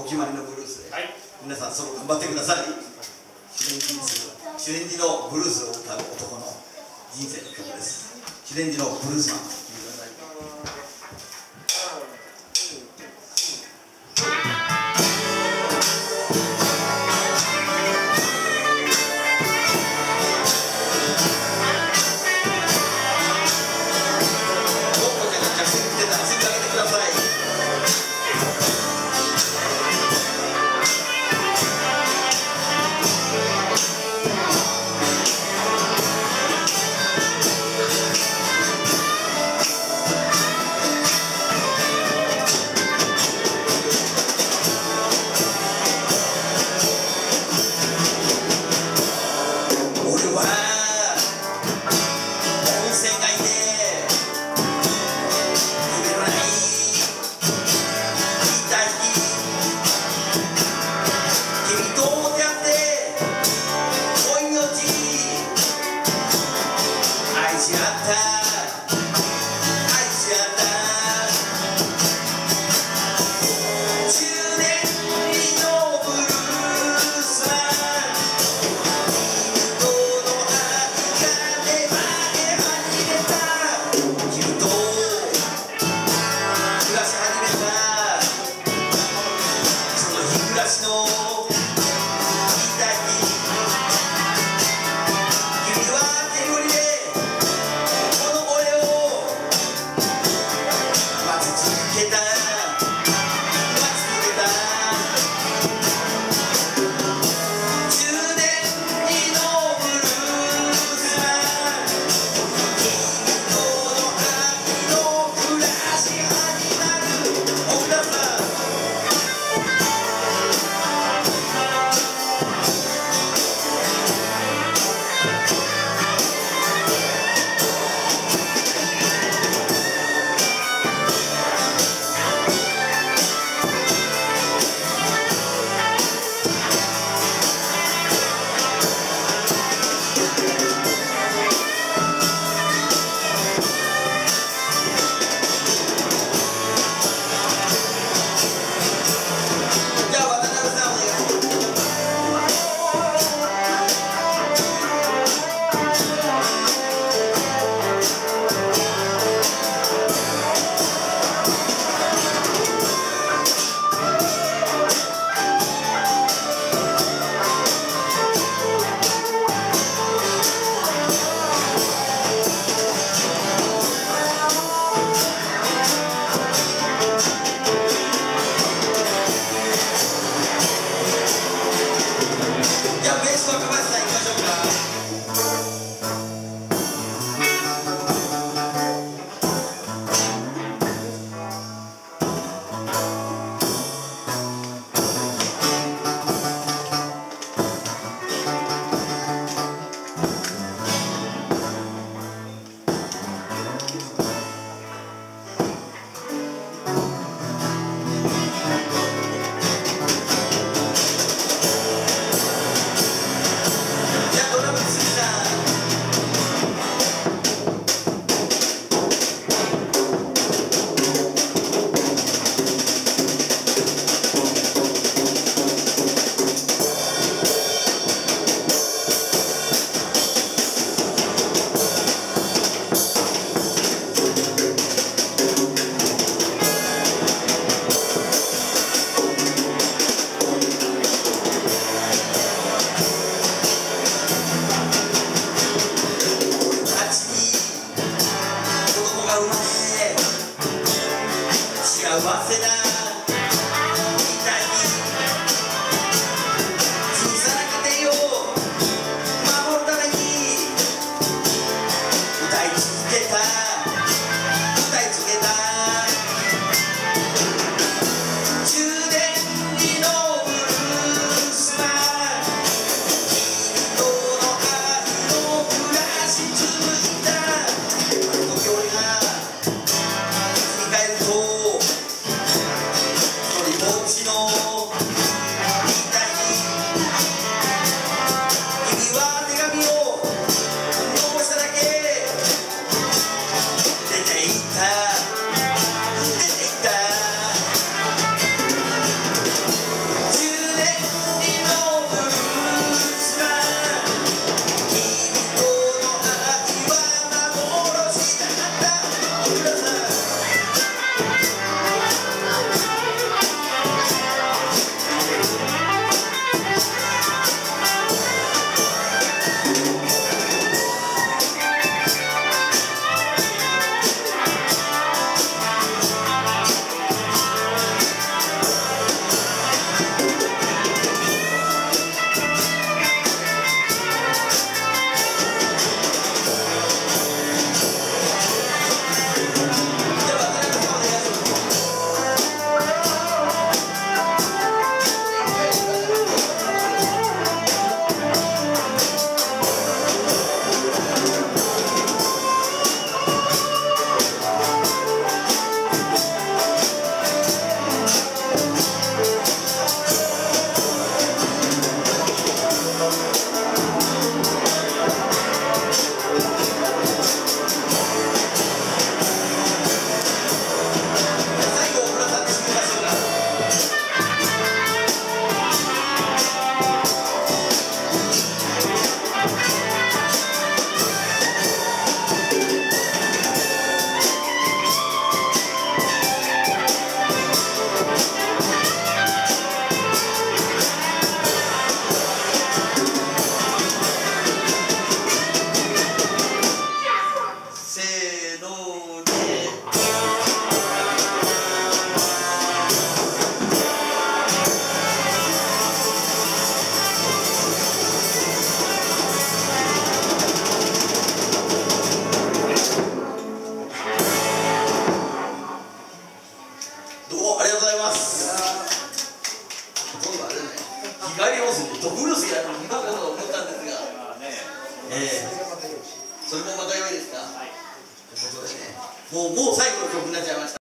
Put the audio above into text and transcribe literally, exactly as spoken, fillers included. お決まりのブルースで、はい、皆さんソロ頑張ってください。シュレンジシュレンジのブルースを歌う男の人生の曲です。シュレンジのブルースマン。意外に多すぎて、どぶろすぎだと今こそ思ったんですが、えー、それもまた良いですか、はい、ということでね、もう、もう最後の曲になっちゃいました。